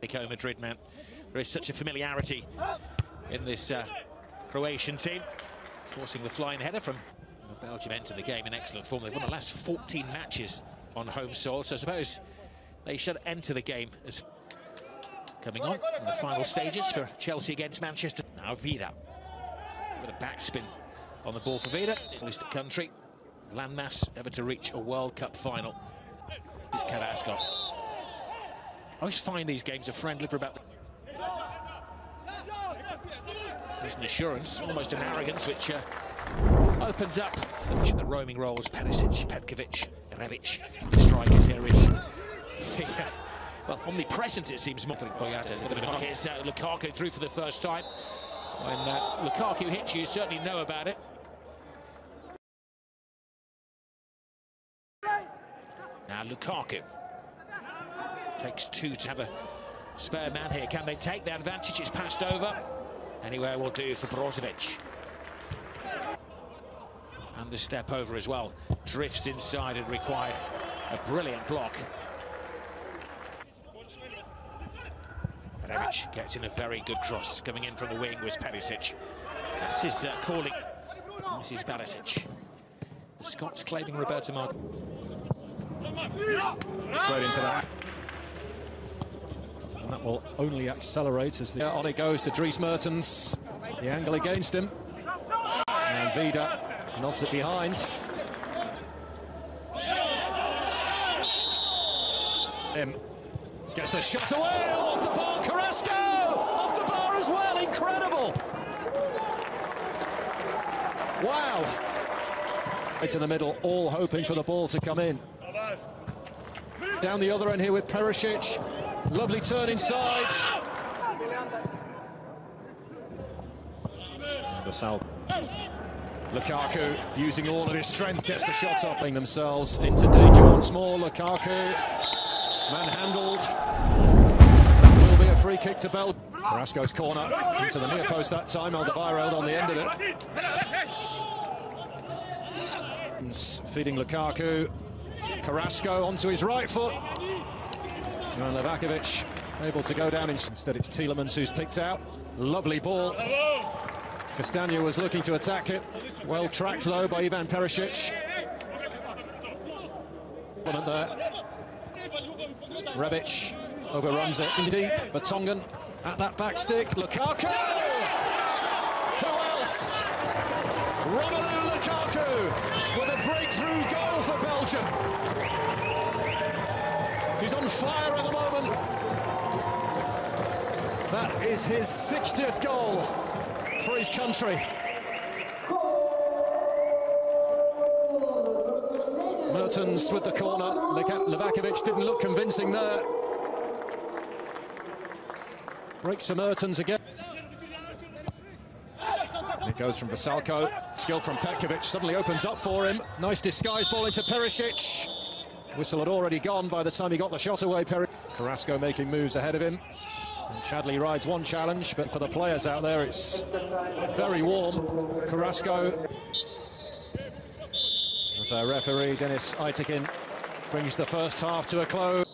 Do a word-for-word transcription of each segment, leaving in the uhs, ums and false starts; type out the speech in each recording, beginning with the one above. Nico Madrid, man. There is such a familiarity in this uh, Croatian team. Forcing the flying header from Belgium. Enter the game in excellent form. They've won the last fourteen matches on home soil, so I suppose they should enter the game as coming on in the final stages for Chelsea against Manchester. Now Vida with a backspin on the ball for Vida. Least country landmass ever to reach a World Cup final. This is Carrasco. I always find these games are friendly for about. There's an assurance, almost an arrogance, which uh, opens up the roaming roles. Perisic, Petkovic, Rebic, the strikers here is well omnipresent. It seems more. Here's uh, Lukaku through for the first time. When uh, Lukaku hits you, you certainly know about it. Now Lukaku takes two to have a spare man here. Can they take the advantage? It's passed over. Anywhere will do for Brozovic. And the step over as well. Drifts inside and required a brilliant block. Rebic gets in a very good cross. Coming in from the wing was Perisic. That's his uh, calling. This is Barisic. The Scots claiming Roberto Martinez. Straight into that. And that will only accelerate as the on it goes to Dries Mertens. The angle against him. And Vida nods it behind. Him gets the shot away. Oh, off the ball, Carrasco! Off the bar as well, incredible! Wow! It's in the middle, all hoping for the ball to come in. Down the other end here with Perisic. Lovely turn inside. Vasalko. Lukaku using all of his strength gets the shot up, bringing themselves into danger once more. Lukaku manhandled. Will be a free kick to Belgium. Carrasco's corner into the near post that time. Alderweireld on the end of it. Feeding Lukaku. Carrasco onto his right foot. And Livaković able to go down. Instead it's Tielemans who's picked out. Lovely ball. Castagne was looking to attack it. Well tracked though by Ivan Perisic. There. Rebic overruns it in deep. Vertonghen at that back stick. Lukaku! Who else? Romelu Lukaku with a breakthrough goal for Belgium. He's on fire at the moment. That is his sixtieth goal for his country. Mertens with the corner. Livaković didn't look convincing there. Breaks for Mertens again. It goes from Vasalko. Skill from Petkovic suddenly opens up for him. Nice disguise ball into Perisic. Whistle had already gone by the time he got the shot away. Perisic. Carrasco making moves ahead of him. And Chadli rides one challenge, but for the players out there, it's very warm. Carrasco. As our referee, Denis Itkin, brings the first half to a close.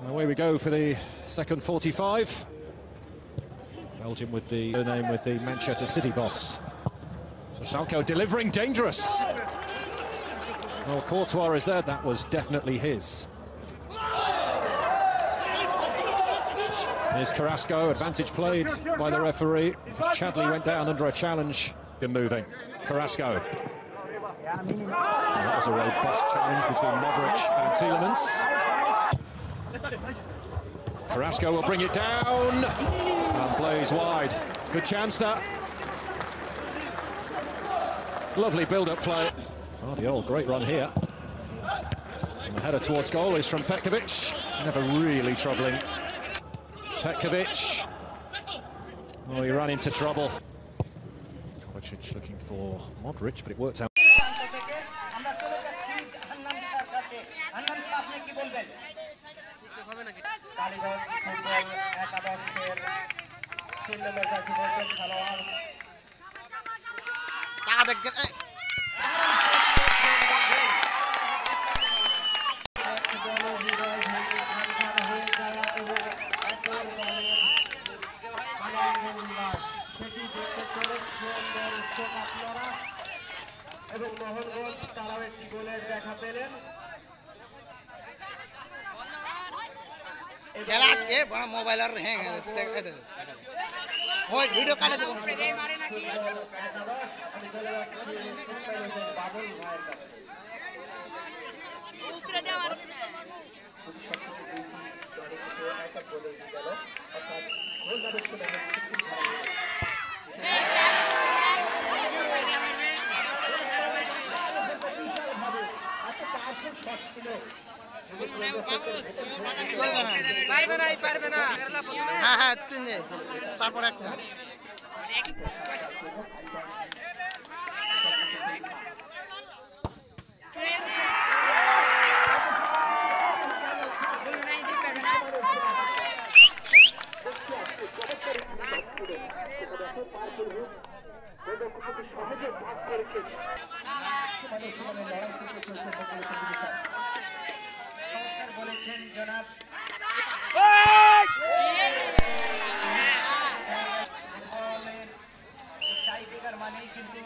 And away we go for the second forty-five. Belgium with the name with the Manchester City boss. Vasalko delivering, dangerous. Well, Courtois is there. That was definitely his. Here's Carrasco. Advantage played by the referee. Chadli went down under a challenge. Good moving. Carrasco. And that was a robust challenge between Modrić and Tielemans. Carrasco will bring it down and plays wide. Good chance that. Lovely build-up play. Oh, the old great run here. And the header towards goal is from Petkovic. Never really troubling. Petkovic. Oh, he ran into trouble. Kovacic looking for Modrić, but it worked out. Mobile video का সহজে जनाब tiebreaker माने किंतु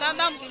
दाम दाम दाम